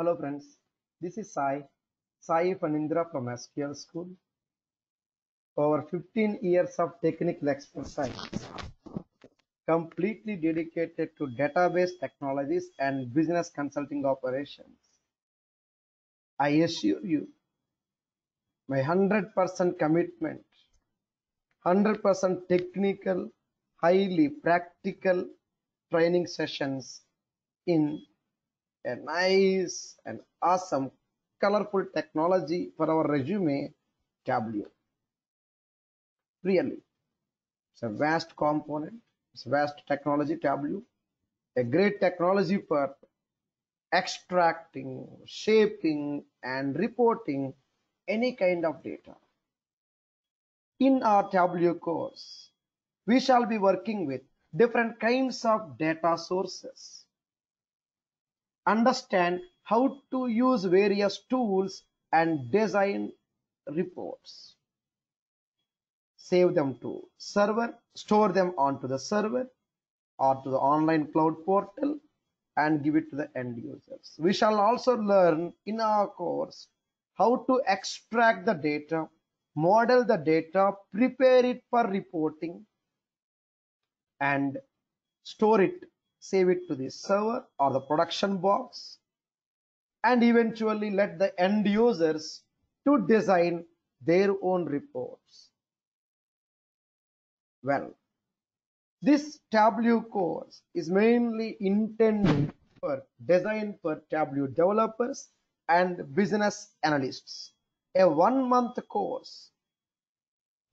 Hello friends, this is Sai Panindra from SQL School. Over 15 years of technical expertise, completely dedicated to database technologies and business consulting operations. I assure you, my 100% commitment, 100% technical, highly practical training sessions in a nice and awesome colorful technology for our resume, Tableau. Really, it's a vast component, it's a vast technology, Tableau, a great technology for extracting, shaping and reporting any kind of data. In our Tableau course, we shall be working with different kinds of data sources. Understand how to use various tools and design reports. Save them to server, store them onto the server or to the online cloud portal and give it to the end users. We shall also learn in our course how to extract the data, model the data, prepare it for reporting and store it, save it to the server or the production box, and eventually let the end users to design their own reports. Well, this Tableau course is mainly intended for design for Tableau developers and business analysts. A 1-month course.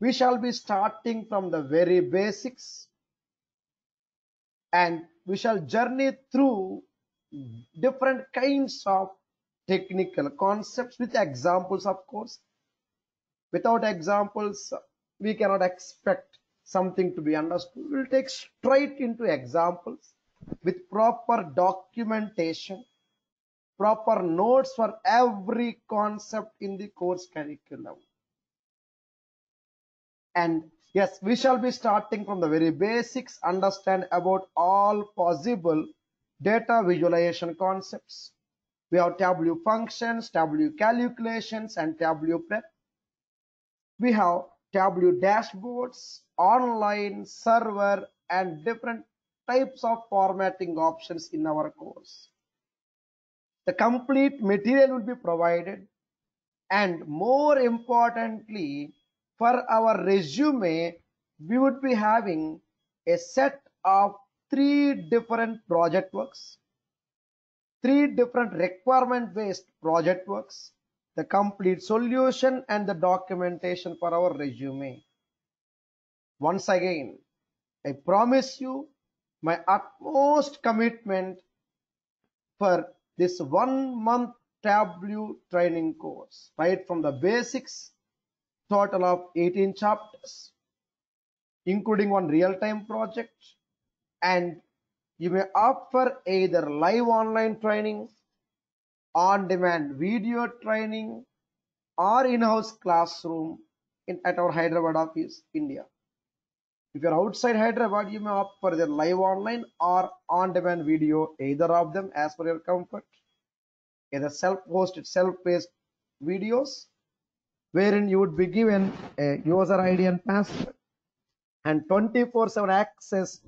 We shall be starting from the very basics and we shall journey through different kinds of technical concepts with examples, of course. Without examples, we cannot expect something to be understood. We'll take straight into examples with proper documentation, proper notes for every concept in the course curriculum. And yes, we shall be starting from the very basics, understand about all possible data visualization concepts. We have Tableau functions, Tableau calculations, and Tableau prep. We have Tableau dashboards, online, server, and different types of formatting options in our course. The complete material will be provided, and more importantly, for our resume, we would be having a set of 3 different project works, 3 different requirement-based project works, the complete solution and the documentation for our resume. Once again, I promise you my utmost commitment for this 1-month Tableau training course, right from the basics. Total of 18 chapters, including 1 real-time project, and you may opt for either live online training, on-demand video training, or in-house classroom at our Hyderabad office, India. If you are outside Hyderabad, you may opt for the live online or on-demand video, either of them as per your comfort, either self-hosted, self-paced videos, wherein you would be given a user ID and password and 24/7 access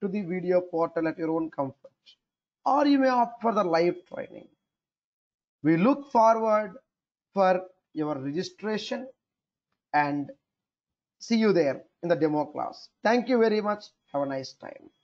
to the video portal at your own comfort. Or you may opt for the live training. We look forward for your registration and see you there in the demo class. Thank you very much. Have a nice time.